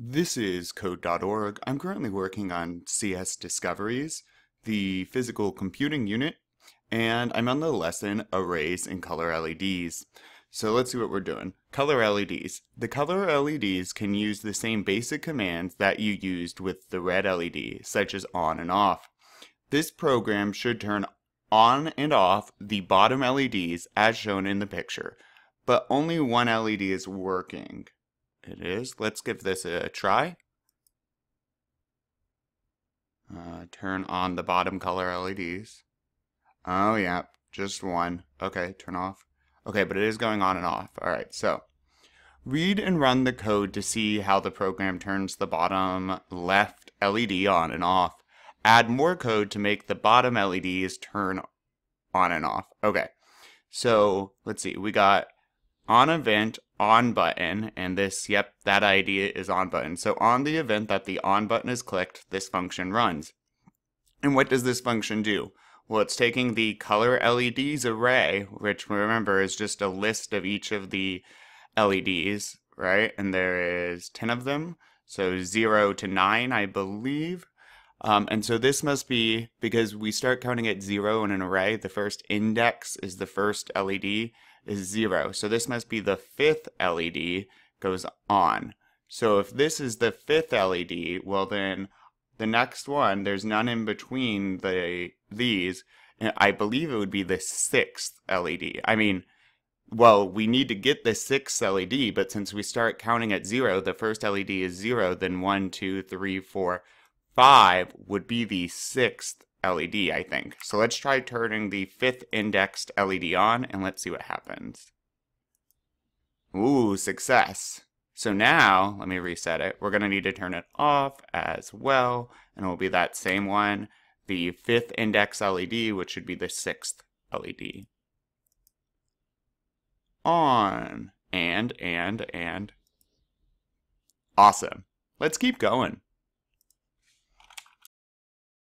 This is Code.org. I'm currently working on CS Discoveries, the Physical Computing unit, and I'm on the lesson Arrays and Color LEDs. So let's see what we're doing. Color LEDs. The color LEDs can use the same basic commands that you used with the red LED, such as on and off. This program should turn on and off the bottom LEDs as shown in the picture, but only one LED is working. It is. Let's give this a try. Turn on the bottom color LEDs. Oh yeah, just one. Okay, turn off. Okay, but it is going on and off. Alright, so read and run the code to see how the program turns the bottom left LED on and off. Add more code to make the bottom LEDs turn on and off. Okay, so let's see. We got on event, on button, and this, yep, that idea is on button. So on the event that the on button is clicked, this function runs. And what does this function do? Well, it's taking the color LEDs array, which remember is just a list of each of the LEDs, right? And there is 10 of them, so 0 to 9, I believe. And so this must be, because we start counting at 0 in an array, the first index is the first LED is 0. So this must be the fifth LED goes on. So if this is the fifth LED, well then the next one, there's none in between these, and I believe it would be the sixth LED. I mean, well, we need to get the sixth LED, but since we start counting at 0, the first LED is 0, then 1, 2, 3, 4, 5 would be the sixth LED, I think. So let's try turning the fifth indexed LED on and let's see what happens. Ooh, success. So now, let me reset it. We're going to need to turn it off as well, and it will be that same one, the fifth index LED, which should be the sixth LED. On. And. Awesome. Let's keep going.